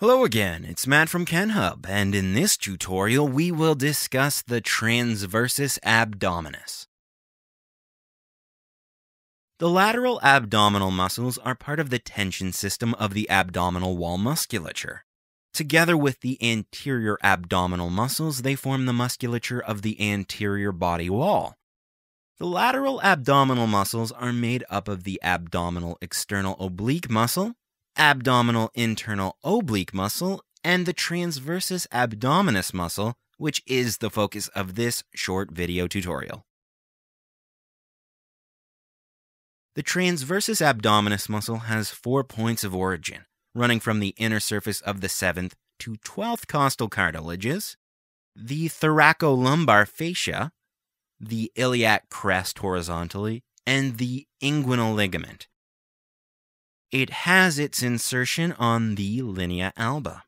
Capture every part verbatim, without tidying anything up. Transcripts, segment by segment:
Hello again, it's Matt from KenHub, and in this tutorial we will discuss the transversus abdominis. The lateral abdominal muscles are part of the tension system of the abdominal wall musculature. Together with the anterior abdominal muscles, they form the musculature of the anterior body wall. The lateral abdominal muscles are made up of the abdominal external oblique muscle, abdominal internal oblique muscle, and the transversus abdominis muscle, which is the focus of this short video tutorial. The transversus abdominis muscle has four points of origin, running from the inner surface of the seventh to twelfth costal cartilages, the thoracolumbar fascia, the iliac crest horizontally, and the inguinal ligament. It has its insertion on the linea alba.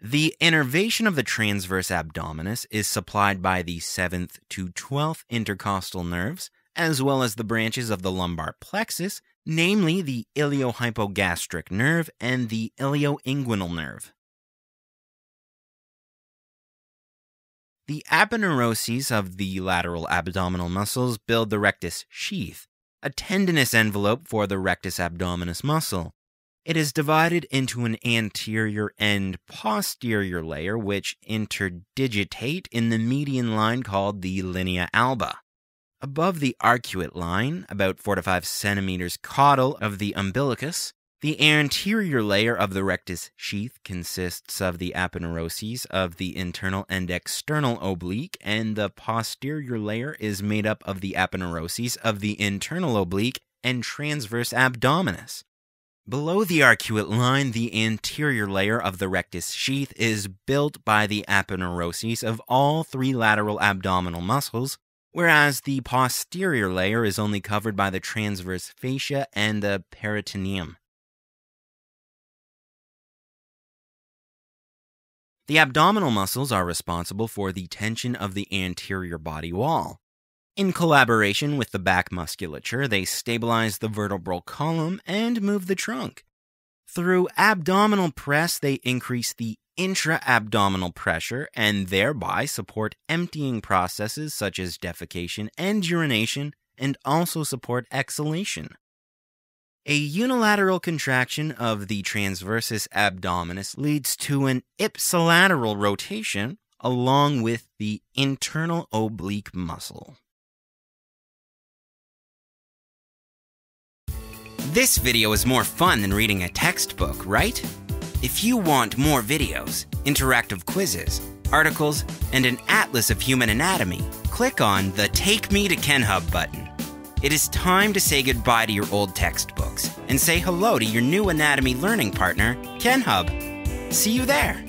The innervation of the transverse abdominis is supplied by the seventh to twelfth intercostal nerves, as well as the branches of the lumbar plexus, namely the iliohypogastric nerve and the ilioinguinal nerve. The aponeuroses of the lateral abdominal muscles build the rectus sheath, a tendinous envelope for the rectus abdominis muscle. It is divided into an anterior and posterior layer which interdigitate in the median line called the linea alba. Above the arcuate line, about four to five centimeters caudal of the umbilicus, the anterior layer of the rectus sheath consists of the aponeuroses of the internal and external oblique, and the posterior layer is made up of the aponeuroses of the internal oblique and transverse abdominis. Below the arcuate line, the anterior layer of the rectus sheath is built by the aponeuroses of all three lateral abdominal muscles, whereas the posterior layer is only covered by the transverse fascia and the peritoneum. The abdominal muscles are responsible for the tension of the anterior body wall. In collaboration with the back musculature, they stabilize the vertebral column and move the trunk. Through abdominal press, they increase the intraabdominal pressure and thereby support emptying processes such as defecation and urination, and also support exhalation. A unilateral contraction of the transversus abdominis leads to an ipsilateral rotation along with the internal oblique muscle. This video is more fun than reading a textbook, right? If you want more videos, interactive quizzes, articles, and an atlas of human anatomy, click on the Take Me to KenHub button. It is time to say goodbye to your old textbooks and say hello to your new anatomy learning partner, KenHub. See you there!